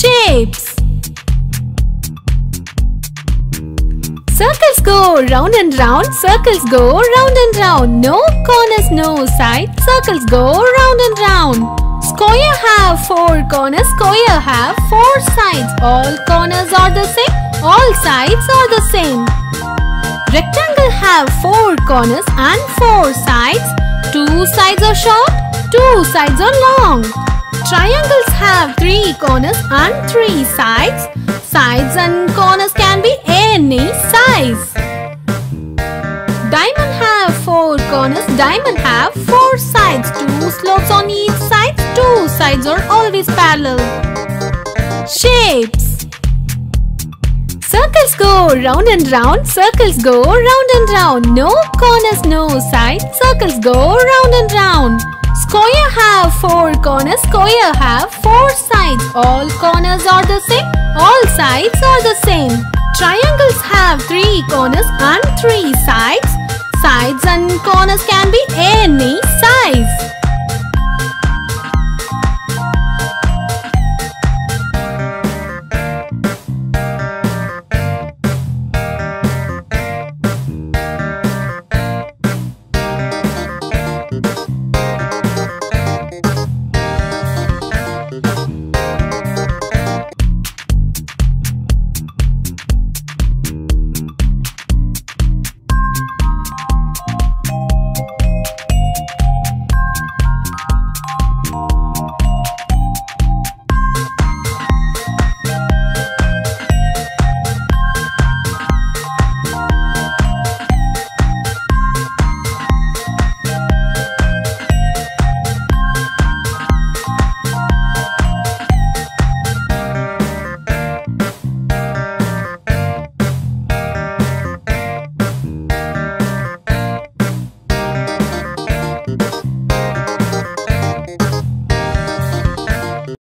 shapes. Circles go round and round, circles go round and round. No corners, no side, circles go round and round. Square have four corners, square have four sides. All corners are the same, all sides are the same. Rectangle have four corners and four sides. Two sides are short, two sides are long. Triangles have three corners and three sides. Sides and corners can be any size. Diamond have four corners, diamond have four sides. Two slopes on each side, two sides are always parallel. Shapes. Circles go round and round, circles go round and round. No corners, no sides, circles go round and round. Square have four corners, square have four sides. All corners are the same, all sides are the same. Triangles have three corners and three sides. Sides and corners can be any size.